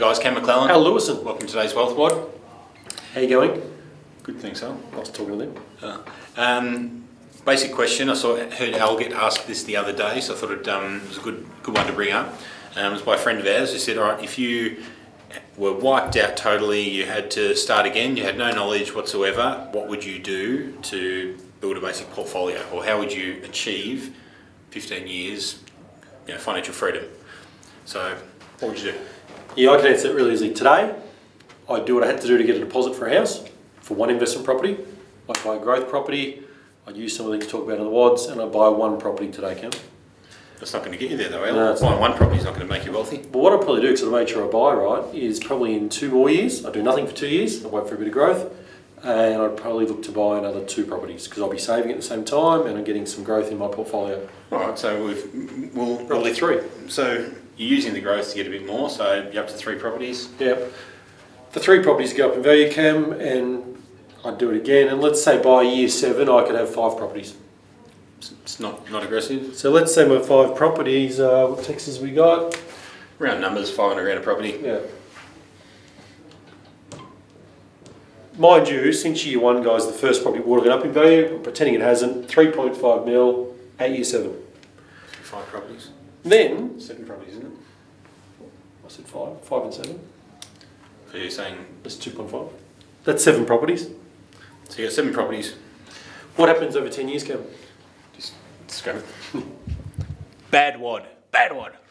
Hey guys, Cam McClellan. Al Lewis. Welcome to today's Wealthboard. How you going? Good, thanks Al. Nice talking to you. Basic question. I heard Al get asked this the other day, so I thought it was a good one to bring up. It was by a friend of ours who said, all right, if you were wiped out totally, you had to start again, you had no knowledge whatsoever, what would you do to build a basic portfolio? Or how would you achieve 15 years financial freedom? So what would you do? Yeah, I can answer it really easily. Today, I do what I had to do to get a deposit for a house, for one investment property. I buy a growth property, I use some of the things to talk about in the WADs, and I buy one property today, Cam. That's not going to get you there though, Al. No, buying one property is not going to make you wealthy. But what I'll probably do, because I'll make sure I buy right, is probably in 2 more years, I'll do nothing for 2 years, I'll wait for a bit of growth, and I'll probably look to buy another 2 properties, because I'll be saving at the same time, and I'm getting some growth in my portfolio. Alright, so we'll probably 3. So you're using the growth to get a bit more, so you're up to 3 properties? Yep. The 3 properties go up in value, Cam, and I'd do it again. And let's say by year 7, I could have 5 properties. It's not aggressive. So let's say my 5 properties, what taxes we got? Round numbers, 500 grand a property. Yeah. Mind you, since year 1, guys, the first property would have gone up in value. I'm pretending it hasn't. 3.5 mil at year 7. 5 properties. Then 7 properties, isn't it? I said 5 and 7. So you're saying that's 2.5. That's 7 properties. So you got 7 properties. What happens over 10 years, Cam? Just scrap it. Bad wad. Bad wad.